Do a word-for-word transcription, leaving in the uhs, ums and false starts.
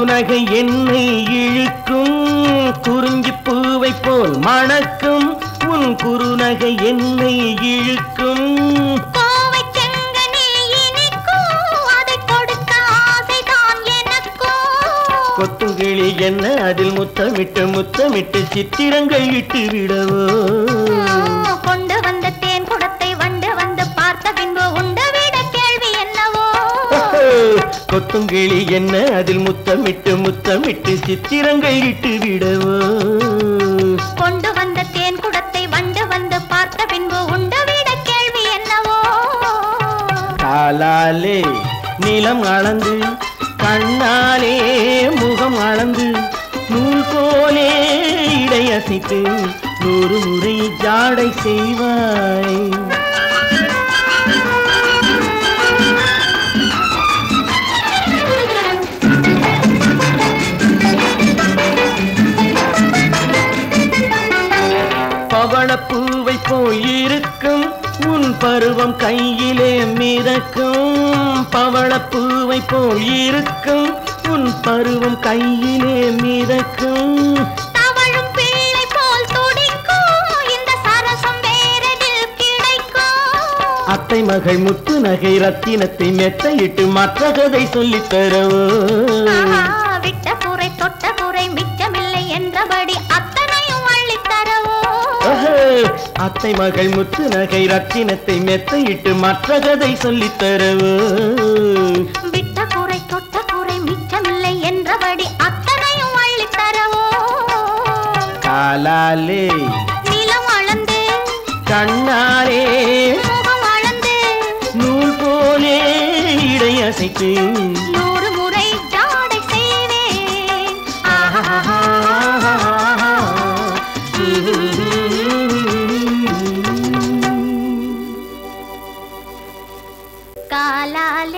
உனகை என்னை இழுக்கும் குறிஞ்சி பூவை போல் மணக்கும் உன் குறுநகை என்னை இழுக்கும் கொத்துங்கிளி என்ன அதில் முத்தமிட்டு முத்தமிட்டு சித்திரங்கள் இட்டு விடவோ கொண்டு வந்த தேன் குடத்தை வண்டு வந்து பார்த்த பின்பு உண்டவிட கேள்வி என்னவோ கொத்துங்கிளி என்ன அதில் முத்தமிட்டு முத்தமிட்டு சித்திரங்கள் இட்டு விடவோ கொண்டு வந்த தேன் குடத்தை வண்டு வந்து பார்த்த பின்பு உண்டவிட கேள்வி என்னவோ காலாலே நிலம் அளந்து கண்ணாலே முகம் அளந்து நூல் போலே இடை அசைத்து நூறு முறை ஜாடை செய்வாய் பவளப்பூவை போயிருக்கும் உன் பருவம் கையிலே மிதக்கும் பவளப்பூவை போயிருக்கும் உன் பருவம் கையிலே மிதக்கும் தவழும் பிள்ளை போல் துடிக்கும் இந்த சரசம் வேறெதில் கிடைக்கும் அத்தை மகள் முத்து நகை ரத்தினத்தை மெத்தையிட்டு மற்ற கதை சொல்லித் தரவோ விட்ட புரை தொட்ட புரை மிச்சமில்லை என்றபடி அத்தனையும் அள்ளித் தரவோ அத்தை மகள் முத்து நகை ரத்தினத்தை மெத்தையிட்டு மற்ற கதை சொல்லித் தரவோ விட்ட புரை தொட்ட புரை மிச்சமில்லை என்றபடி அத்தனையும் அள்ளித் தரவோ காலாலே நிலம் அளந்து கண்ணாலே முகம் அளந்து நூல் போலே இடை அசைத்து நூறு முறை ஜாடை செய்வேன் ஆஹா காலாலே